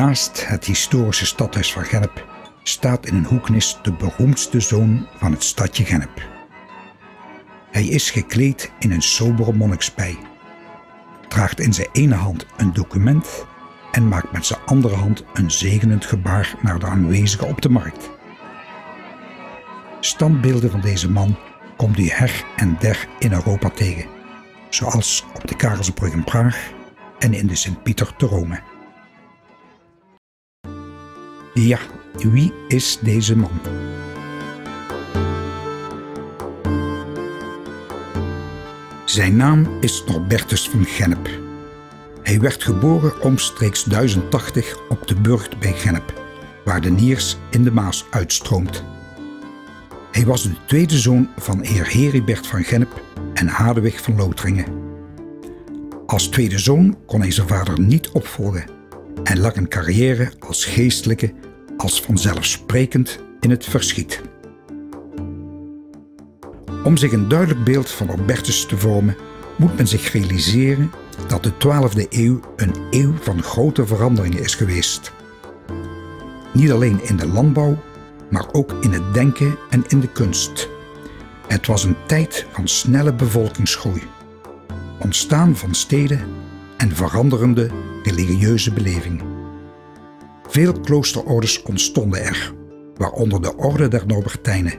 Naast het historische stadhuis van Gennep staat in een hoeknis de beroemdste zoon van het stadje Gennep. Hij is gekleed in een sobere monnikspij, draagt in zijn ene hand een document en maakt met zijn andere hand een zegenend gebaar naar de aanwezigen op de markt. Standbeelden van deze man komt u her en der in Europa tegen, zoals op de Karelsbrug in Praag en in de Sint-Pieter te Rome. Ja, wie is deze man? Zijn naam is Norbertus van Gennep. Hij werd geboren omstreeks 1080 op de burcht bij Gennep, waar de Niers in de Maas uitstroomt. Hij was de tweede zoon van heer Heribert van Gennep en Hadewig van Lothringen. Als tweede zoon kon hij zijn vader niet opvolgen en lag een carrière als geestelijke als vanzelfsprekend in het verschiet. Om zich een duidelijk beeld van Norbertus te vormen, moet men zich realiseren dat de 12e eeuw een eeuw van grote veranderingen is geweest. Niet alleen in de landbouw, maar ook in het denken en in de kunst. Het was een tijd van snelle bevolkingsgroei, ontstaan van steden en veranderende religieuze beleving. Veel kloosterordes ontstonden er, waaronder de Orde der Norbertijnen,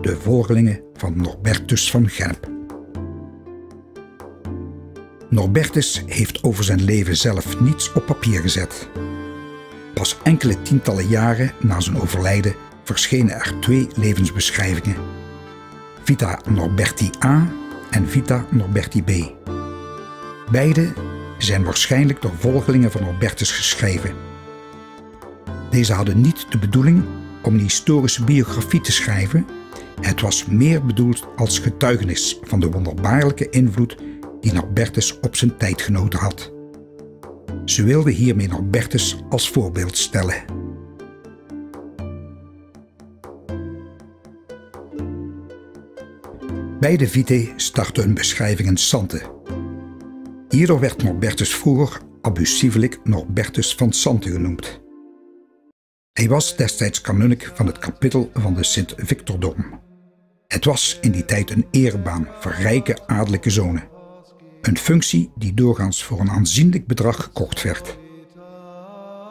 de volgelingen van Norbertus van Gennep. Norbertus heeft over zijn leven zelf niets op papier gezet. Pas enkele tientallen jaren na zijn overlijden verschenen er twee levensbeschrijvingen: Vita Norberti A en Vita Norberti B. Beide zijn waarschijnlijk door volgelingen van Norbertus geschreven. Deze hadden niet de bedoeling om een historische biografie te schrijven. Het was meer bedoeld als getuigenis van de wonderbaarlijke invloed die Norbertus op zijn tijdgenoten had. Ze wilden hiermee Norbertus als voorbeeld stellen. Beide vitae starten hun beschrijving in Xanten. Hierdoor werd Norbertus vroeger abusievelijk Norbertus van Xanten genoemd. Hij was destijds kanunnik van het kapittel van de Sint-Victordom. Het was in die tijd een erebaan voor rijke adellijke zonen. Een functie die doorgaans voor een aanzienlijk bedrag gekocht werd.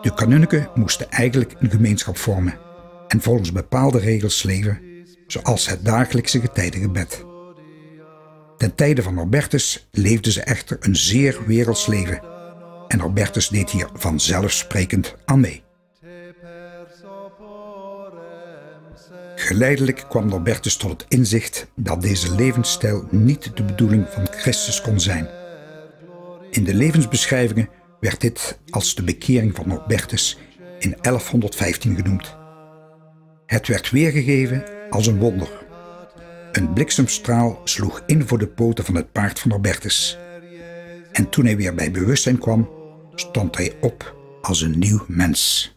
De kanunniken moesten eigenlijk een gemeenschap vormen en volgens bepaalde regels leven, zoals het dagelijkse getijdengebed. Ten tijde van Norbertus leefden ze echter een zeer werelds leven en Norbertus deed hier vanzelfsprekend aan mee. Geleidelijk kwam Norbertus tot het inzicht dat deze levensstijl niet de bedoeling van Christus kon zijn. In de levensbeschrijvingen werd dit als de bekering van Norbertus in 1115 genoemd. Het werd weergegeven als een wonder. Een bliksemstraal sloeg in voor de poten van het paard van Norbertus. En toen hij weer bij bewustzijn kwam, stond hij op als een nieuw mens.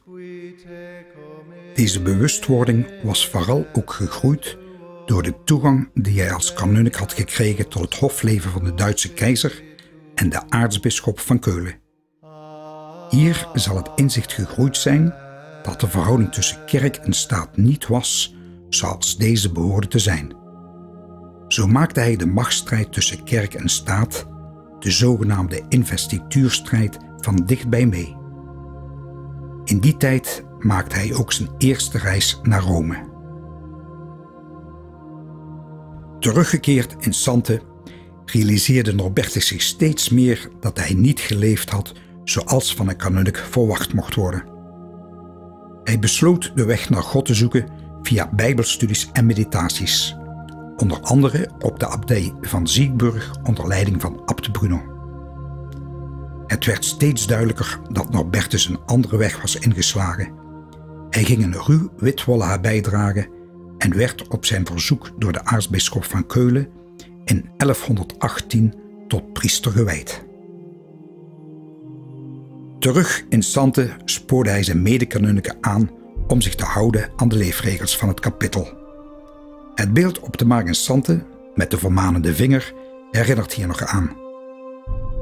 Deze bewustwording was vooral ook gegroeid door de toegang die hij als kanunnik had gekregen tot het hofleven van de Duitse keizer en de aartsbisschop van Keulen. Hier zal het inzicht gegroeid zijn dat de verhouding tussen kerk en staat niet was zoals deze behoorde te zijn. Zo maakte hij de machtsstrijd tussen kerk en staat, de zogenaamde investituurstrijd, van dichtbij mee. In die tijd maakte hij ook zijn eerste reis naar Rome. Teruggekeerd in Xanten realiseerde Norbertus zich steeds meer dat hij niet geleefd had zoals van een kanunnik verwacht mocht worden. Hij besloot de weg naar God te zoeken via bijbelstudies en meditaties, onder andere op de abdij van Siegburg onder leiding van Abt Bruno. Het werd steeds duidelijker dat Norbertus een andere weg was ingeslagen. Hij ging een ruw wit wollen habit dragen en werd op zijn verzoek door de aartsbisschop van Keulen in 1118 tot priester gewijd. Terug in Xanten spoorde hij zijn medekanunniken aan om zich te houden aan de leefregels van het kapittel. Het beeld op de markt in Xanten met de vermanende vinger herinnert hier nog aan.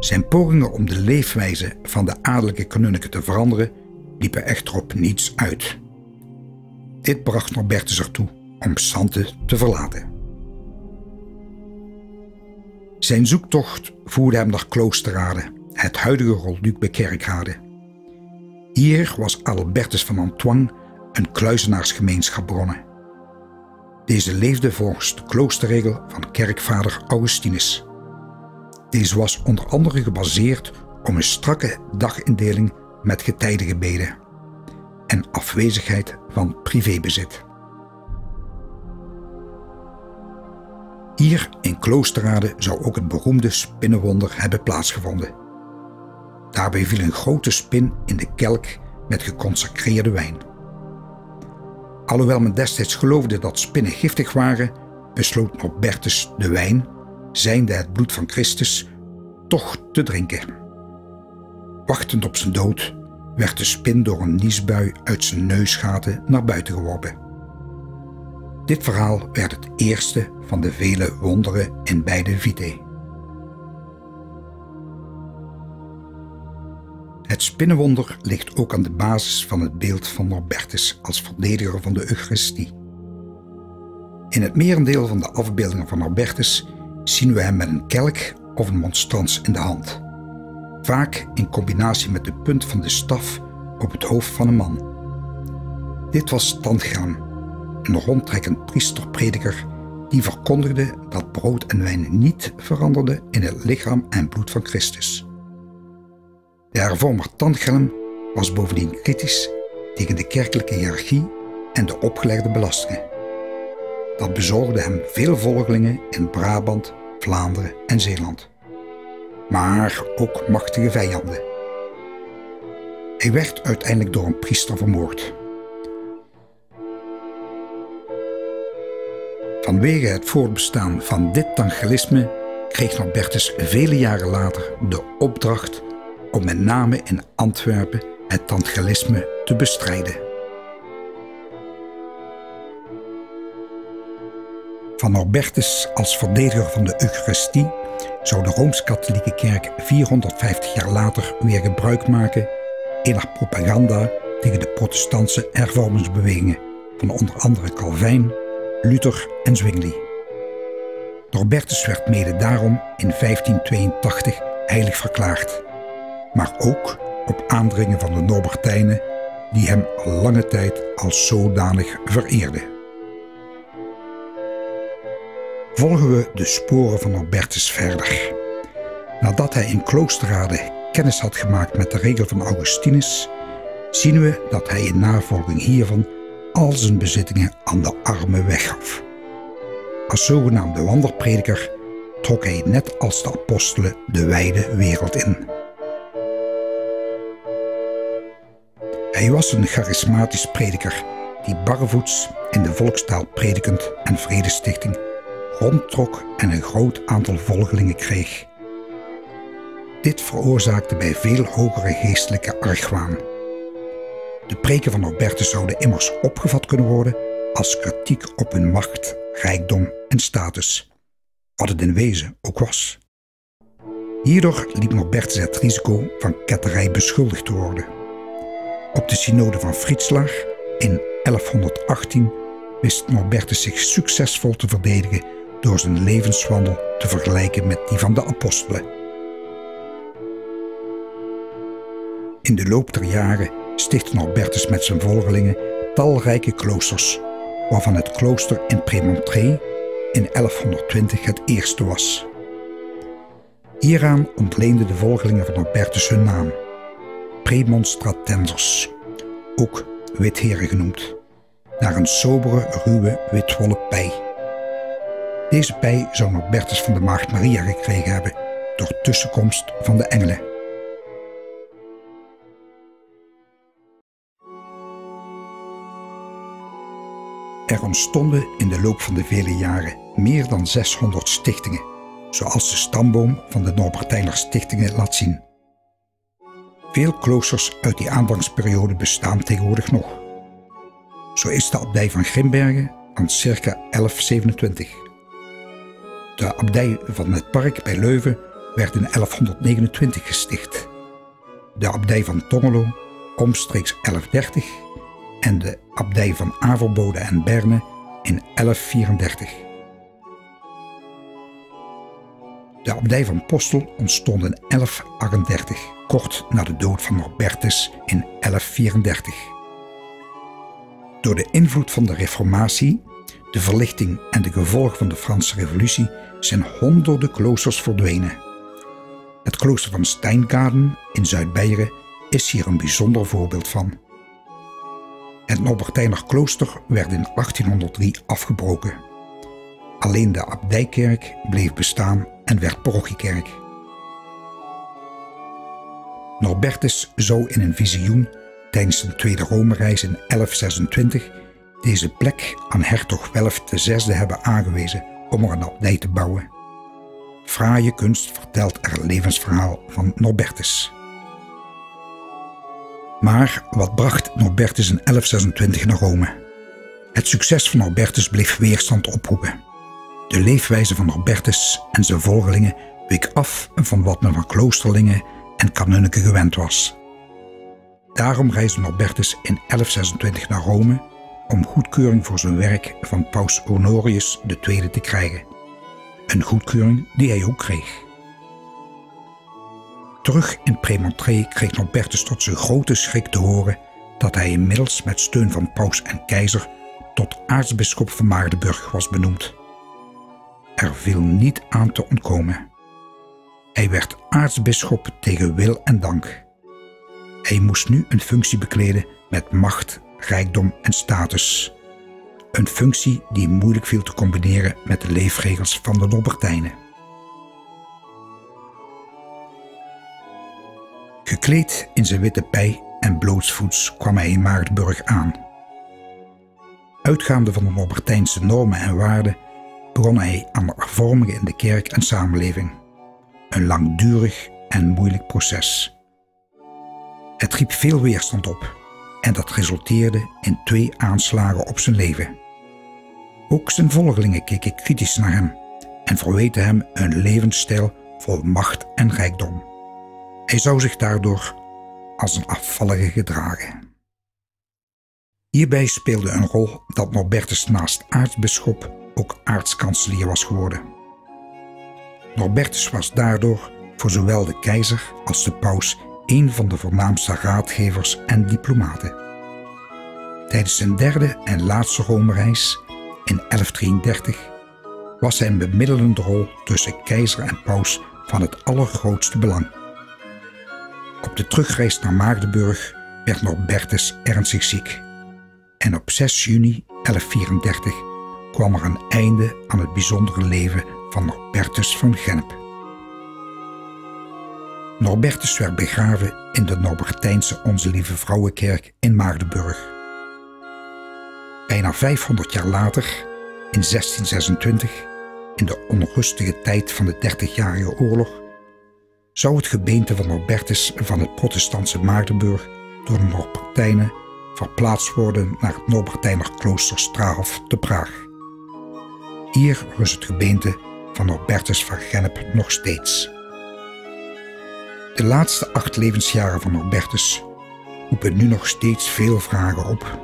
Zijn pogingen om de leefwijze van de adellijke kanunniken te veranderen liepen echter op niets uit. Dit bracht Norbertus ertoe om Xanten te verlaten. Zijn zoektocht voerde hem naar Kloosterrade, het huidige rolduc bij Kerkrade. Hier was Albertus van Antoine een kluizenaarsgemeenschap begonnen. Deze leefde volgens de kloosterregel van kerkvader Augustinus. Deze was onder andere gebaseerd op een strakke dagindeling met getijdengebeden en afwezigheid van privébezit. Hier in Kloosterrade zou ook het beroemde spinnenwonder hebben plaatsgevonden. Daarbij viel een grote spin in de kelk met geconsacreerde wijn. Alhoewel men destijds geloofde dat spinnen giftig waren, besloot Norbertus de wijn, zijnde het bloed van Christus, toch te drinken. Wachtend op zijn dood werd de spin door een niesbui uit zijn neusgaten naar buiten geworpen. Dit verhaal werd het eerste van de vele wonderen in beide Vitae. Het spinnenwonder ligt ook aan de basis van het beeld van Norbertus als verdediger van de Eucharistie. In het merendeel van de afbeeldingen van Norbertus zien we hem met een kelk of een monstrans in de hand, vaak in combinatie met de punt van de staf op het hoofd van een man. Dit was Tanchelm, een rondtrekkend priesterprediker die verkondigde dat brood en wijn niet veranderden in het lichaam en bloed van Christus. De hervormer Tanchelm was bovendien kritisch tegen de kerkelijke hiërarchie en de opgelegde belastingen. Dat bezorgde hem veel volgelingen in Brabant, Vlaanderen en Zeeland, maar ook machtige vijanden. Hij werd uiteindelijk door een priester vermoord. Vanwege het voortbestaan van dit Tanchelisme kreeg Norbertus vele jaren later de opdracht om met name in Antwerpen het Tanchelisme te bestrijden. Van Norbertus als verdediger van de Eucharistie zou de Rooms-Katholieke Kerk 450 jaar later weer gebruik maken in haar propaganda tegen de protestantse hervormingsbewegingen van onder andere Calvin, Luther en Zwingli. Norbertus werd mede daarom in 1582 heilig verklaard, maar ook op aandringen van de Norbertijnen die hem al lange tijd als zodanig vereerden. Volgen we de sporen van Norbertus verder. Nadat hij in Kloosterrade kennis had gemaakt met de regel van Augustinus, zien we dat hij in navolging hiervan al zijn bezittingen aan de armen weggaf. Als zogenaamde wanderprediker trok hij net als de apostelen de wijde wereld in. Hij was een charismatisch prediker die barrevoets in de volkstaal predikend en vredestichting rondtrok en een groot aantal volgelingen kreeg. Dit veroorzaakte bij veel hogere geestelijke argwaan. De preken van Norbertus zouden immers opgevat kunnen worden als kritiek op hun macht, rijkdom en status, wat het in wezen ook was. Hierdoor liep Norbertus het risico van ketterij beschuldigd te worden. Op de synode van Fritzlar in 1118 wist Norbertus zich succesvol te verdedigen door zijn levenswandel te vergelijken met die van de apostelen. In de loop der jaren stichtte Norbertus met zijn volgelingen talrijke kloosters, waarvan het klooster in Premontré in 1120 het eerste was. Hieraan ontleenden de volgelingen van Norbertus hun naam, Premonstratensers, ook Witheren genoemd, naar een sobere, ruwe, witwollen pij. Deze pij zou Norbertus van de Maagd Maria gekregen hebben door tussenkomst van de engelen. Er ontstonden in de loop van de vele jaren meer dan 600 stichtingen, zoals de stamboom van de Norbertijner Stichtingen laat zien. Veel kloosters uit die aanvangsperiode bestaan tegenwoordig nog. Zo is de abdij van Grimbergen van circa 1127. De abdij van het Park bij Leuven werd in 1129 gesticht. De abdij van Tongelo omstreeks 1130 en de abdij van Averbode en Berne in 1134. De abdij van Postel ontstond in 1138, kort na de dood van Norbertus in 1134. Door de invloed van de Reformatie, de Verlichting en de gevolgen van de Franse Revolutie zijn honderden kloosters verdwenen. Het klooster van Steingaden in Zuid-Beieren is hier een bijzonder voorbeeld van. Het Norbertijner klooster werd in 1803 afgebroken. Alleen de abdijkerk bleef bestaan en werd parochiekerk. Norbertus zou in een visioen tijdens de Tweede Rome-reis in 1126 deze plek aan hertog Welf VI hebben aangewezen om er een abdij te bouwen. Fraaie kunst vertelt er het levensverhaal van Norbertus. Maar wat bracht Norbertus in 1126 naar Rome? Het succes van Norbertus bleef weerstand oproepen. De leefwijze van Norbertus en zijn volgelingen week af van wat men van kloosterlingen en kanunniken gewend was. Daarom reisde Norbertus in 1126 naar Rome om goedkeuring voor zijn werk van paus Honorius II te krijgen. Een goedkeuring die hij ook kreeg. Terug in Premontré kreeg Norbertus tot zijn grote schrik te horen dat hij inmiddels met steun van paus en keizer tot aartsbisschop van Magdeburg was benoemd. Er viel niet aan te ontkomen. Hij werd aartsbisschop tegen wil en dank. Hij moest nu een functie bekleden met macht, rijkdom en status. Een functie die moeilijk viel te combineren met de leefregels van de Norbertijnen. Gekleed in zijn witte pij en blootsvoets kwam hij in Magdeburg aan. Uitgaande van de Norbertijnse normen en waarden begon hij aan de hervormingen in de kerk en samenleving. Een langdurig en moeilijk proces. Het riep veel weerstand op en dat resulteerde in 2 aanslagen op zijn leven. Ook zijn volgelingen keken kritisch naar hem en verweten hem een levensstijl vol macht en rijkdom. Hij zou zich daardoor als een afvallige gedragen. Hierbij speelde een rol dat Norbertus naast aartsbisschop ook aartskanselier was geworden. Norbertus was daardoor voor zowel de keizer als de paus een van de voornaamste raadgevers en diplomaten. Tijdens zijn derde en laatste Rome-reis in 1133 was zijn bemiddelende rol tussen keizer en paus van het allergrootste belang. Op de terugreis naar Magdeburg werd Norbertus ernstig ziek en op 6 juni 1134 kwam er een einde aan het bijzondere leven van Norbertus van Gennep. Norbertus werd begraven in de Norbertijnse Onze Lieve Vrouwenkerk in Magdeburg. Bijna 500 jaar later, in 1626, in de onrustige tijd van de Dertigjarige Oorlog, zou het gebeente van Norbertus van het protestantse Magdeburg door de Norbertijnen verplaatst worden naar het Norbertijner klooster Strahof te Praag. Hier rust het gebeente van Norbertus van Gennep nog steeds. De laatste 8 levensjaren van Norbertus roepen nu nog steeds veel vragen op.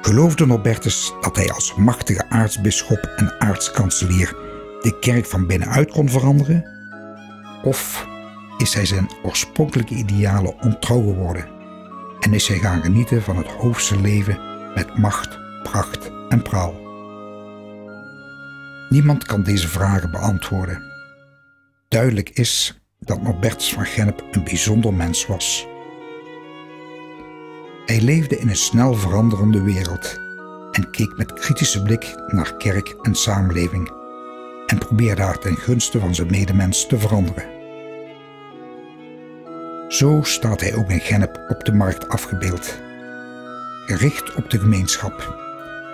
Geloofde Norbertus dat hij als machtige aartsbisschop en aartskanselier de kerk van binnenuit kon veranderen? Of is hij zijn oorspronkelijke idealen ontrouw geworden en is hij gaan genieten van het hoofdse leven met macht, pracht en praal? Niemand kan deze vragen beantwoorden. Duidelijk is dat Norbertus van Gennep een bijzonder mens was. Hij leefde in een snel veranderende wereld en keek met kritische blik naar kerk en samenleving en probeerde haar ten gunste van zijn medemens te veranderen. Zo staat hij ook in Gennep op de markt afgebeeld, gericht op de gemeenschap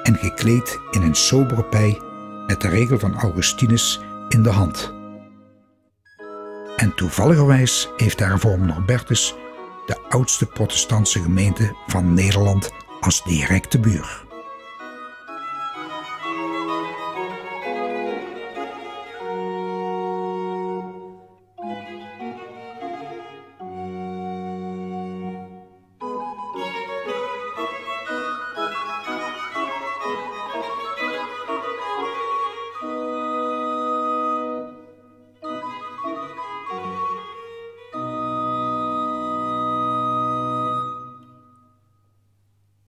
en gekleed in een sobere pij met de regel van Augustinus in de hand. En toevalligerwijs heeft daarvoor Norbertus de oudste protestantse gemeente van Nederland als directe buur.